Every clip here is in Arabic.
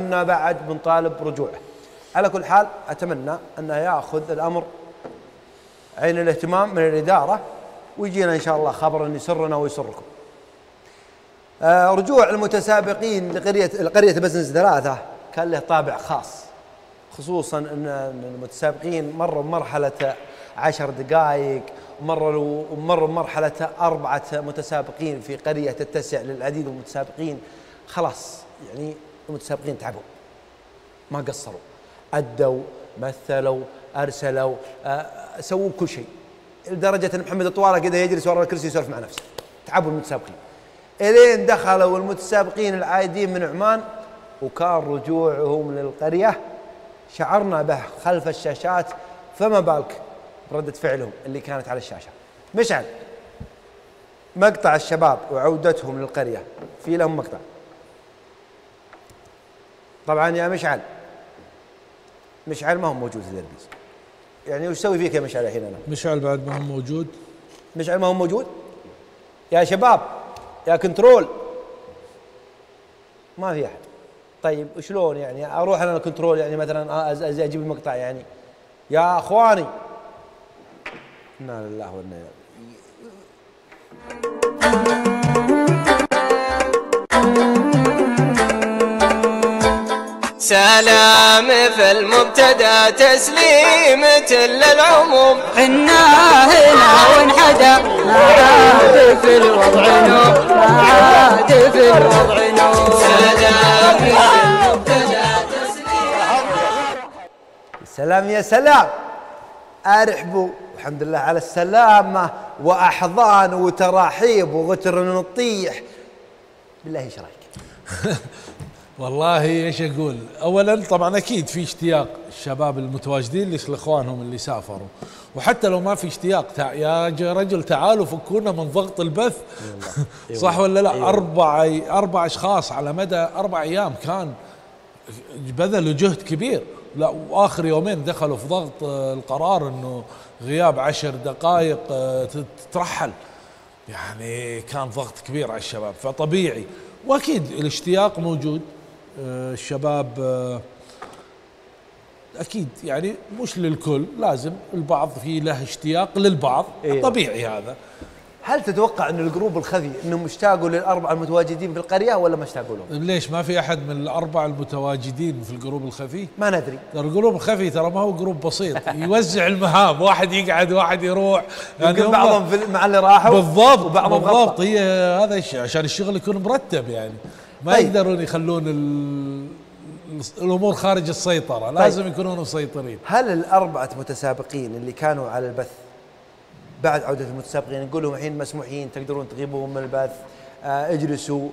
كنا بعد بنطالب رجوعه. على كل حال اتمنى انه ياخذ الامر عين الاهتمام من الاداره ويجينا ان شاء الله خبر يسرنا ويسركم. رجوع المتسابقين لقريه بزنس ثلاثه كان له طابع خاص، خصوصا ان المتسابقين مروا بمرحله 10 دقائق ومروا بمرحله 4 متسابقين في قريه تتسع للعديد من المتسابقين. خلاص يعني المتسابقين تعبوا، ما قصروا، أدوا، مثلوا، أرسلوا، سووا كل شيء، لدرجة أن محمد الطوارة كذا يجلس ورا الكرسي يسولف مع نفسه. تعبوا المتسابقين إلين دخلوا المتسابقين العايدين من عمان، وكان رجوعهم للقرية شعرنا به خلف الشاشات، فما بالك ردة فعلهم اللي كانت على الشاشة. مشعل، مقطع الشباب وعودتهم للقرية، في لهم مقطع طبعا. يا مشعل، مشعل ما هو موجود في الدربيز، يعني وش اسوي فيك يا مشعل الحين انا؟ مشعل بعد ما هو موجود، مشعل ما هو موجود؟ يا شباب، يا كنترول، ما في احد. طيب وشلون يعني اروح انا الكنترول يعني مثلا اجيب المقطع يعني؟ يا اخواني، انا لله وانا سلام في المبتدا تسليمة للعموم، حنا هنا وانحدى ما عاد في الوضع نوم، ما عاد في الوضع نوم. سلام في المبتدا تسليمة. سلام يا سلام، ارحبوا الحمد لله على السلامة واحضان وتراحيب وغتر نطيح. بالله ايش رايك؟ والله ايش اقول؟ اولا طبعا اكيد في اشتياق الشباب المتواجدين لاخوانهم اللي سافروا، وحتى لو ما في اشتياق يا رجل تعالوا فكونا من ضغط البث. صح ولا لا؟ اربع اشخاص على مدى 4 ايام كان بذلوا جهد كبير، لا واخر يومين دخلوا في ضغط القرار انه غياب 10 دقائق تترحل، يعني كان ضغط كبير على الشباب، فطبيعي واكيد الاشتياق موجود. الشباب اكيد يعني مش للكل، لازم البعض في له اشتياق للبعض، طبيعي هذا. هل تتوقع ان الجروب الخفي انهم اشتاقوا للاربعه المتواجدين في القريه ولا ما اشتاقوا لهم؟ ليش ما في احد من الاربعه المتواجدين في الجروب الخفي؟ ما ندري، الجروب الخفي ترى ما هو جروب بسيط، يوزع المهام، واحد يقعد واحد يروح، يعني بعضهم مع اللي راحوا بالضبط وبعضهم بالضبط. هي هذا عشان الشغل يكون مرتب، يعني ما يقدرون يخلون الامور خارج السيطره، لازم يكونون مسيطرين. هل الاربعه متسابقين اللي كانوا على البث بعد عودة المتسابقين نقول لهم الحين مسموحين، تقدرون تغيبون من البث، اجلسوا،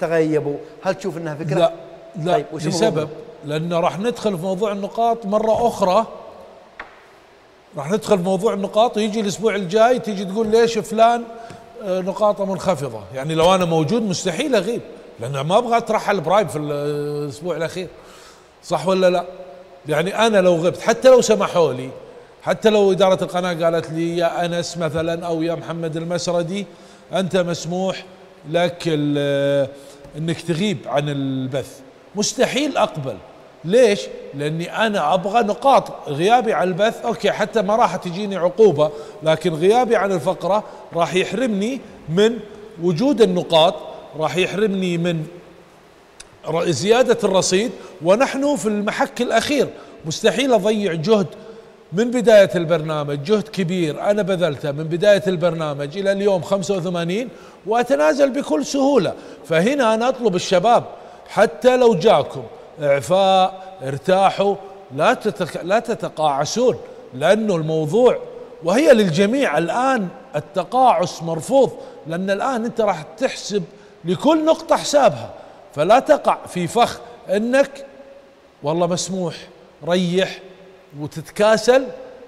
تغيبوا، هل تشوف انها فكرة؟ لا لا. طيب لسبب، لأنه راح ندخل في موضوع النقاط مرة أخرى، راح ندخل في موضوع النقاط، ويجي الأسبوع الجاي تيجي تقول ليش فلان نقاطه منخفضة، يعني لو أنا موجود مستحيل أغيب، لأنه ما أبغى أترحل برايب في الأسبوع الأخير. صح ولا لا؟ يعني أنا لو غبت حتى لو سمحوا لي، حتى لو إدارة القناة قالت لي يا أنس مثلا أو يا محمد المسردي أنت مسموح لك أنك تغيب عن البث، مستحيل أقبل. ليش؟ لأني أنا أبغى نقاط غيابي عن البث، أوكي حتى ما راح تجيني عقوبة، لكن غيابي عن الفقرة راح يحرمني من وجود النقاط، راح يحرمني من زيادة الرصيد، ونحن في المحك الأخير، مستحيل أضيع جهد من بداية البرنامج، جهد كبير أنا بذلته من بداية البرنامج إلى اليوم 85 وأتنازل بكل سهولة. فهنا أنا أطلب الشباب حتى لو جاكم إعفاء، ارتاحوا، لا تتقاعسون، لأنه الموضوع وهي للجميع الآن، التقاعس مرفوض، لأن الآن أنت راح تحسب لكل نقطة حسابها، فلا تقع في فخ أنك والله مسموح، ريح وتتكاسل،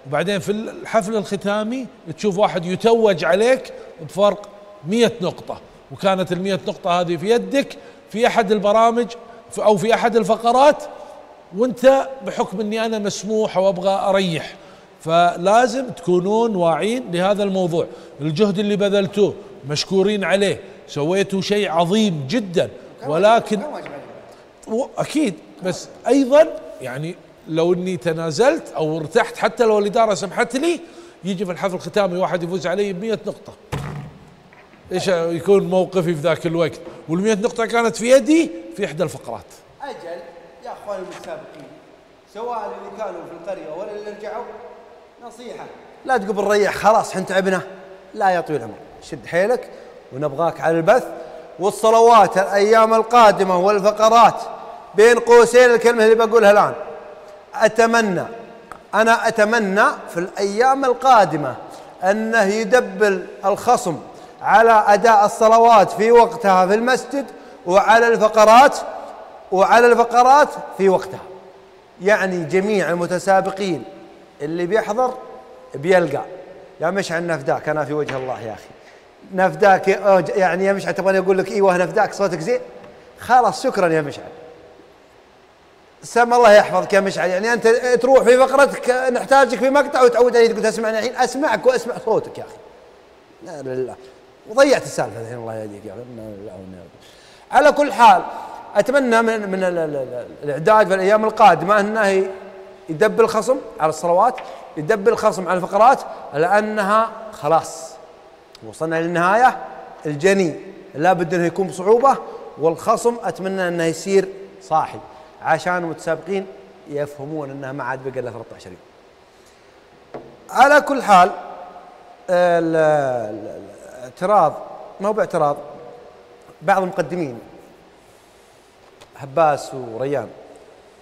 وبعدين في الحفل الختامي تشوف واحد يتوج عليك بفرق 100 نقطة، وكانت ال100 نقطة هذه في يدك في أحد البرامج أو في أحد الفقرات، وأنت بحكم أني أنا مسموح وأبغى أريح. فلازم تكونون واعين لهذا الموضوع، الجهد اللي بذلتوه مشكورين عليه، سويتوا شيء عظيم جدا، ولكن اكيد، بس ايضا يعني لو اني تنازلت او ارتحت حتى لو الاداره سمحت لي، يجي في الحفل الختامي واحد يفوز علي ب 100 نقطه، ايش يكون موقفي في ذاك الوقت؟ وال 100 نقطه كانت في يدي في احدى الفقرات. اجل يا اخواني المتسابقين، سواء اللي كانوا في القريه ولا اللي رجعوا، نصيحه لا تقبل الريح، خلاص احنا تعبنا، لا يا طويل العمر، شد حيلك ونبغاك على البث والصلوات الايام القادمه والفقرات. بين قوسين الكلمه اللي بقولها الان، أتمنى في الأيام القادمة أنه يدبل الخصم على أداء الصلوات في وقتها في المسجد، وعلى الفقرات في وقتها. يعني جميع المتسابقين اللي بيحضر بيلقى يا مشعل نفداك، أنا في وجه الله يا أخي نفداك، يعني يا مشعل تبغاني أقول لك إيوه نفداك صوتك زين، خلاص شكرا يا مشعل، سم الله يحفظك يا مشعل. يعني انت تروح في فقرتك نحتاجك في مقطع وتعود علي تقول تسمعني الحين، اسمعك واسمع صوتك يا اخي. لا لله، وضيعت السالفه الحين الله يهديك يا اخي. على كل حال اتمنى من الاعداد في الايام القادمه انه يدبل الخصم على الصلوات، يدبل الخصم على الفقرات، لانها خلاص وصلنا للنهايه، الجني لابد انه يكون بصعوبه، والخصم اتمنى انه يصير صاحي عشان المتسابقين يفهمون انها ما عاد بقى الا 13 يوم. على كل حال الاعتراض ما هو باعتراض، بعض المقدمين عباس وريان،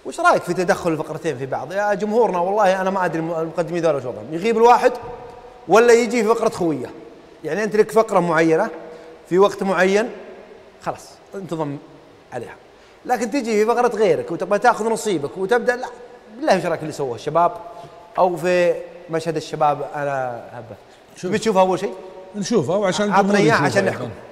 وش رايك في تدخل الفقرتين في بعض؟ يا جمهورنا والله انا ما ادري المقدمين ذول وش وضعهم، يغيب الواحد ولا يجي في فقره خويه؟ يعني انت لك فقره معينه في وقت معين خلاص انتظم عليها، لكن تجي في فقرة غيرك وتبغى تاخذ نصيبك وتبدا، لا بالله وش رايك اللي سووه الشباب او في مشهد الشباب؟ انا هبه شو بتشوفها اول شيء؟ نشوفها وعشان عطنا اياه عشان نحكم.